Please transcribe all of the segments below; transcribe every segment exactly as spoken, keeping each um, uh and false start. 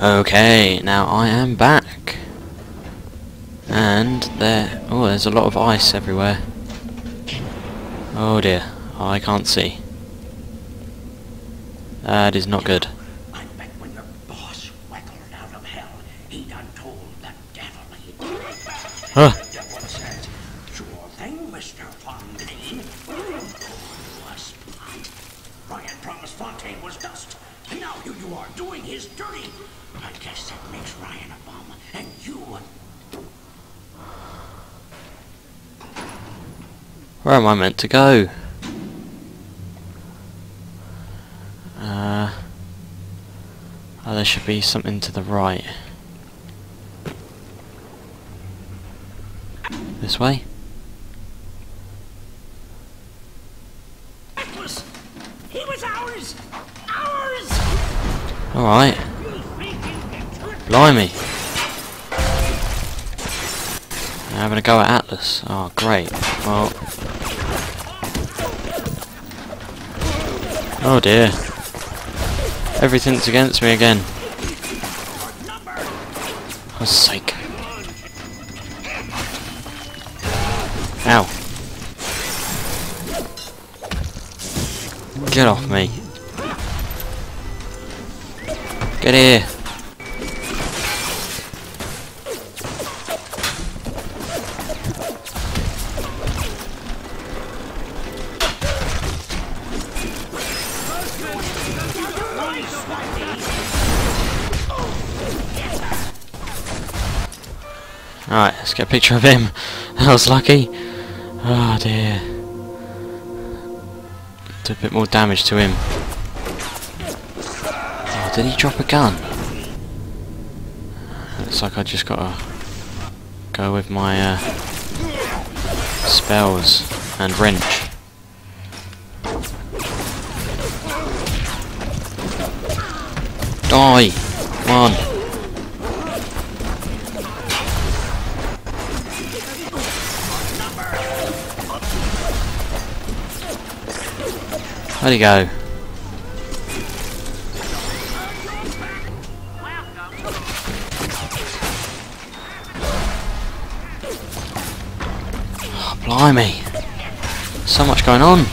Okay, now I am back. And there... oh, there's a lot of ice everywhere. Oh dear, oh, I can't see. That is not good. I'm back when your boss waggled out of hell. He done told the devil he did. Huh. The devil says, sure thing, Mister Fontaine. Oh, a spot. Ryan promised Fontaine was dust. And now you, you are doing his dirty. I guess that makes Ryan a bum. And you a... where am I meant to go? Uh, oh, there should be something to the right. This way? Atlas! He was ours! Ours! Alright. Blimey! I'm having a go at Atlas. Oh, great. Well... oh dear. Everything's against me again. Oh, psych. Ow. Get off me. Get here. Alright, let's get a picture of him. That was lucky. Oh dear. Did a bit more damage to him. Oh, did he drop a gun? Looks like I just gotta go with my uh, spells and wrench. Die! Come on. There you go. Oh, blimey. So much going on.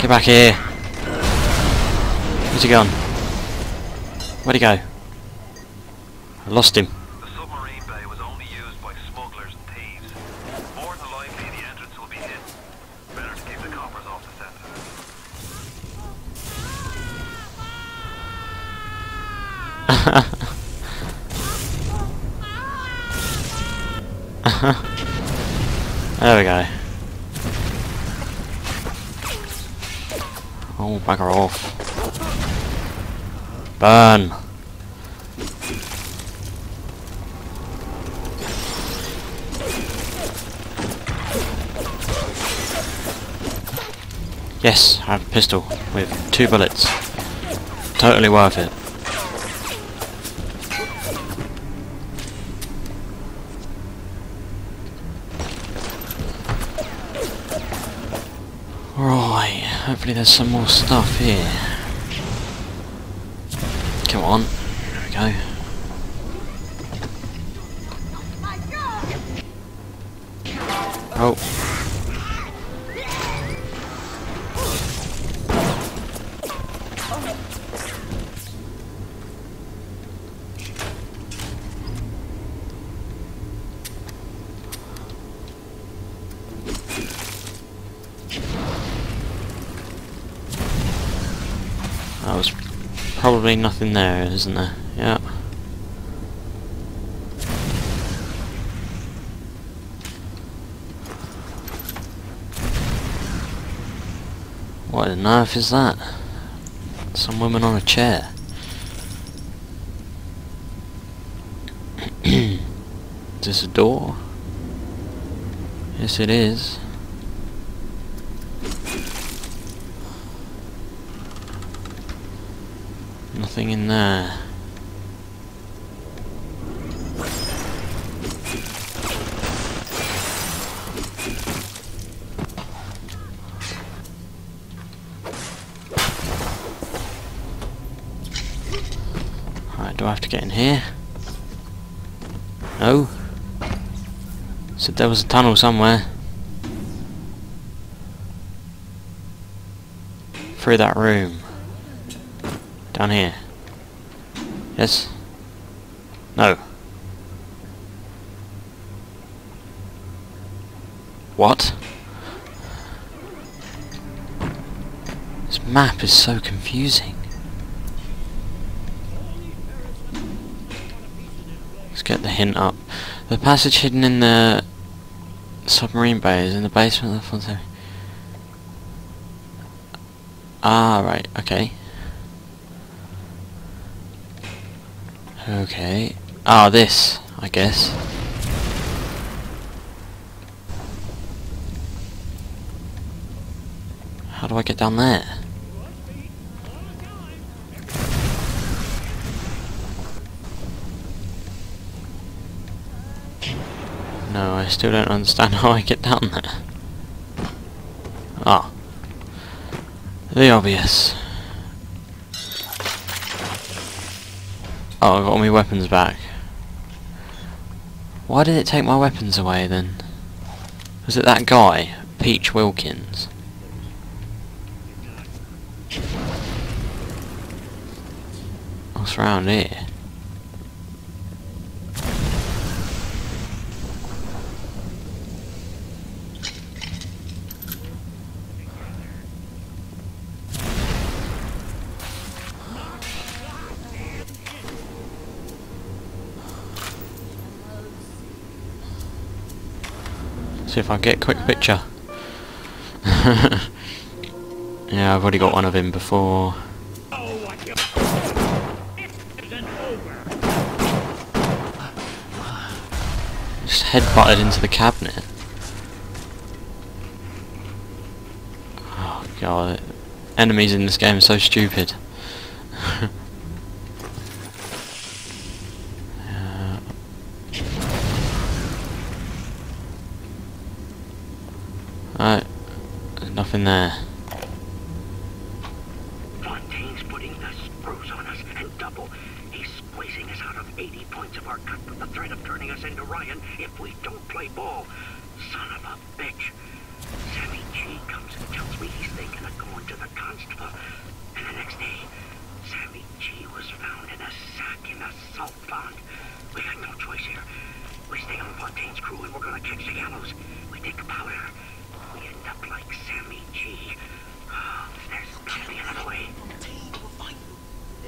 Get back here. Where's he gone? Where'd he go? I lost him. The submarine bay was only used by smugglers and thieves. More than likely the entrance will be hidden. Better to keep the coppers off the center. There we go. Oh, bugger off. Burn! Yes, I have a pistol with two bullets. Totally worth it. Hopefully there's some more stuff here. Come on. There we go. Oh. That was probably nothing there, isn't there? Yeah. What on earth is that? Some woman on a chair. Is this a door? Yes, it is. Nothing in there. Right, do I have to get in here? No. Said there was a tunnel somewhere. Through that room. Down here. Yes? No. What? This map is so confusing. Let's get the hint up. The passage hidden in the submarine bay is in the basement of the Fontaine. Ah, right, okay. Okay. Ah, this, I guess. How do I get down there? No, I still don't understand how I get down there. Ah. The obvious. Oh, I got all my weapons back. Why did it take my weapons away then? Was it that guy, Peach Wilkins? What's around here? See if I can get a quick picture. Yeah, I've already got one of him before. Just headbutted into the cabinet. Oh god, enemies in this game are so stupid. Alright, there's nothing there. Fontaine's putting the spruce on us, and double. He's squeezing us out of eighty points of our cut with the threat of turning us into Ryan if we don't play ball. Son of a bitch. Sammy G comes and tells me he's thinking of going to the constable. And the next day, Sammy G was found in a sack in the salt pond. We got no choice here. We stay on Fontaine's crew and we're gonna catch the gallows. We take the powder. Up like Sammy G. Oh, there's gotta be another way. Fontaine will find you.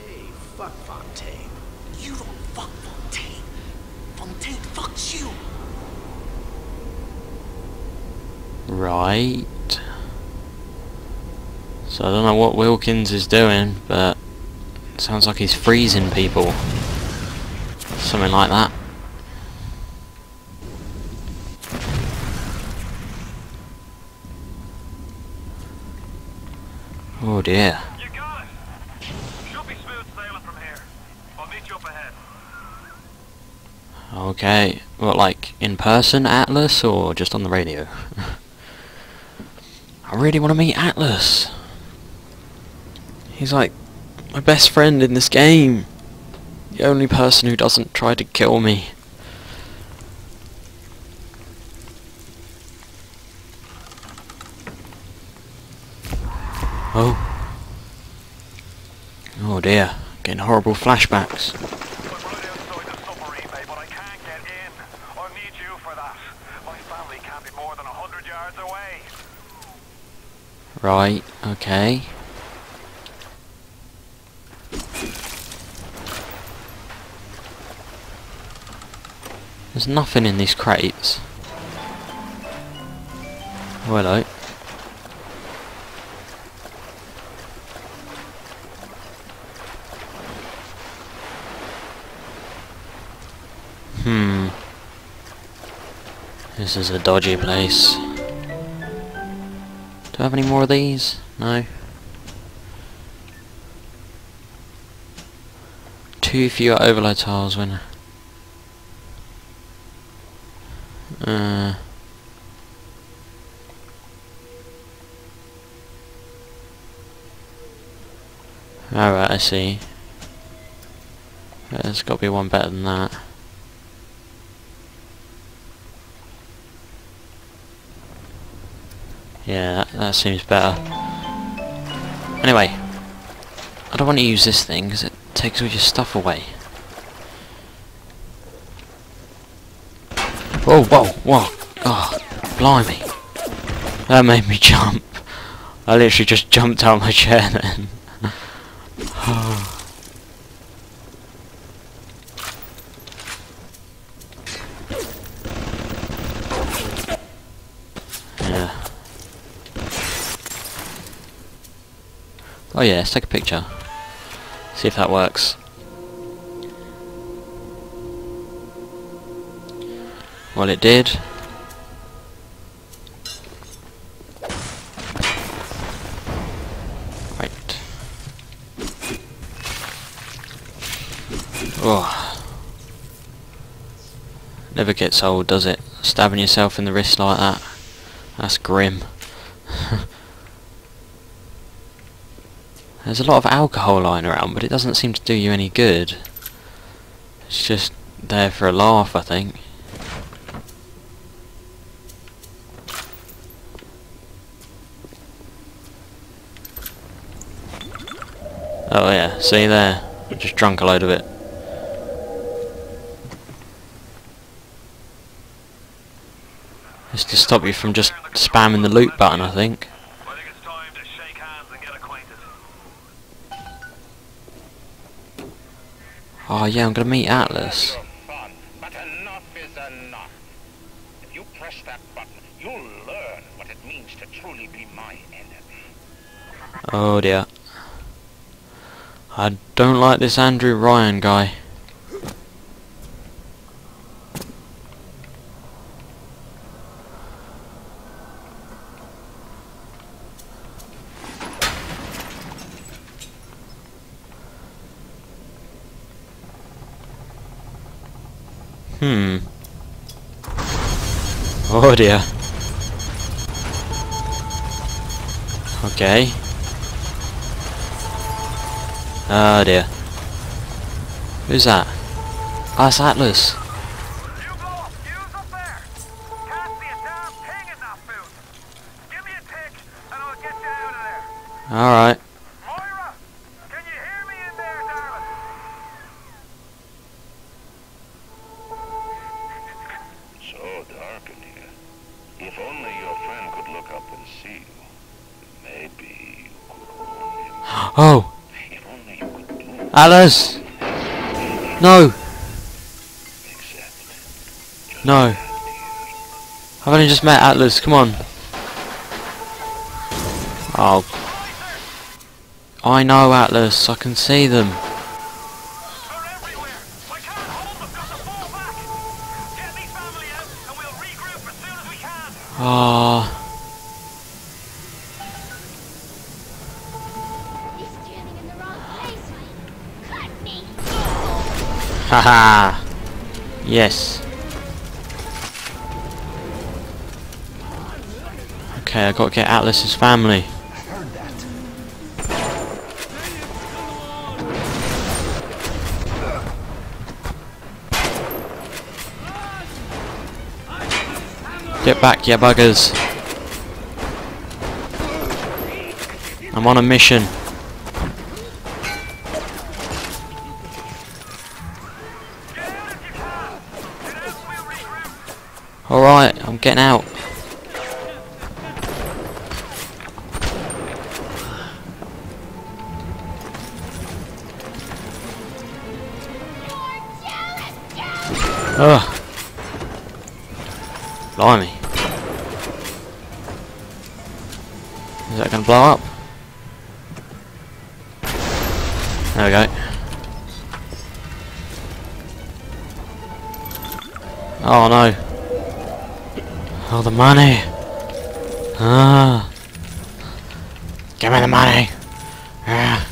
Hey, fuck Fontaine. You don't fuck Fontaine. Fontaine fucks you. Right. So I don't know what Wilkins is doing, but it sounds like he's freezing people. Something like that. Oh dear. You got it. Should be smooth sailing from here. I'll meet you up ahead. Okay. What, like in person, Atlas, or just on the radio? I really want to meet Atlas. He's like my best friend in this game. The only person who doesn't try to kill me. Oh. Oh dear. Getting horrible flashbacks. I'm right outside the submarine bay, but I can't get in. I need you for that. My family can't be more than a hundred yards away. Right, okay. There's nothing in these crates. Oh, hello. Hmm. This is a dodgy place. Do I have any more of these? No. Too few overload tiles when... Uh... Alright, I see. There's got to be one better than that. Yeah, that, that seems better. Anyway, I don't want to use this thing because it takes all your stuff away. Whoa, whoa, whoa! Oh, blimey! That made me jump. I literally just jumped out of my chair then. Yeah. Oh yeah, let's take a picture. See if that works. Well, it did. Right. Oh. Never gets old, does it? Stabbing yourself in the wrist like that. That's grim. There's a lot of alcohol lying around, but it doesn't seem to do you any good. It's just there for a laugh, I think. Oh yeah, see there? I just drunk a load of it. It's to stop you from just spamming the loot button, I think. I think it's time to shake hands and get acquainted. Oh yeah, I'm gonna meet Atlas. If you press that button, you'll learn what it means to truly be my enemy. Oh dear. I don't like this Andrew Ryan guy. Hmm. Oh dear. Okay. Oh dear. Who's that? Oh, that's Atlas. Alright. Moira, can you hear me in there, darling? So dark in here. If only your friend could look up and see you. Maybe you could warn him. Oh! Atlas! No! No. I've only just met Atlas, come on. Oh. I know, Atlas, I can see them. Ah. Oh. Haha! Yes. Okay, I gotta get Atlas's family. Get back, ya buggers! I'm on a mission. Alright, I'm getting out. Ugh. Blimey. Is that gonna blow up? There we go. Oh no. Oh, the money! Ah! Give me the money! Ah.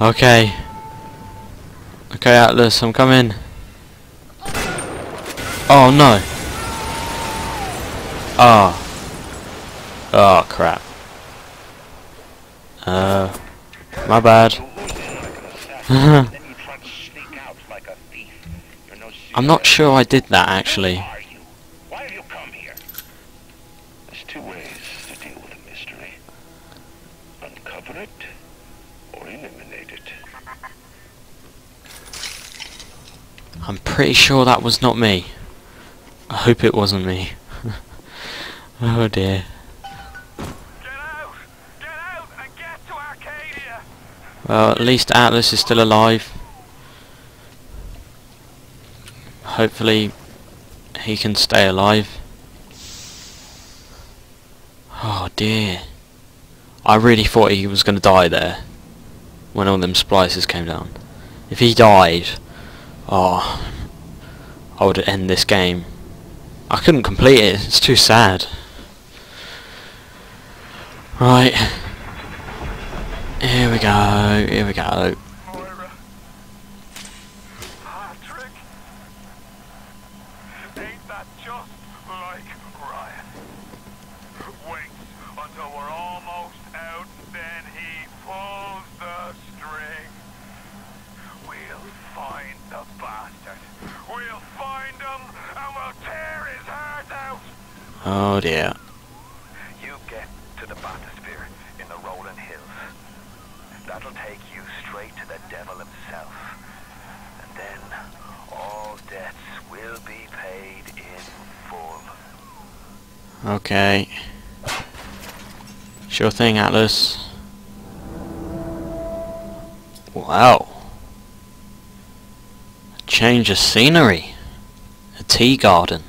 Okay. Okay, Atlas, I'm coming. Oh no! Ah! Oh. Oh crap! Uh, my bad. I'm not sure I did that actually. Why have you come here? There's two ways to deal with a mystery. Uncover it or eliminate it. I'm pretty sure that was not me. I hope it wasn't me. Oh dear. Well, at least Atlas is still alive. Hopefully he can stay alive. Oh dear. I really thought he was going to die there when all them splicers came down. If he died, oh, I would end this game. I couldn't complete it, it's too sad. Right. Here we go, here we go. Moira. Patrick. Ain't that just like Ryan? Waits until we're almost out, then he pulls the string. We'll find the bastard. We'll find him and we'll tear his heart out. Oh dear. You get to the Bathysphere in the Rolling Hills. That'll take you straight to the devil himself. And then all debts will be paid in full. Okay. Sure thing, Atlas. Wow. A change of scenery. A tea garden.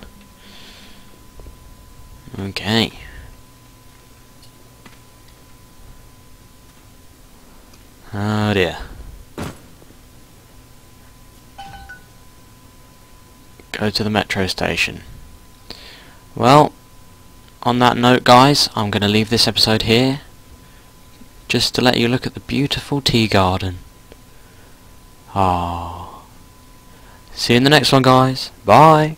Okay. Oh dear. Go to the metro station. Well, on that note guys, I'm going to leave this episode here. Just to let you look at the beautiful tea garden. Ah. See you in the next one guys. Bye.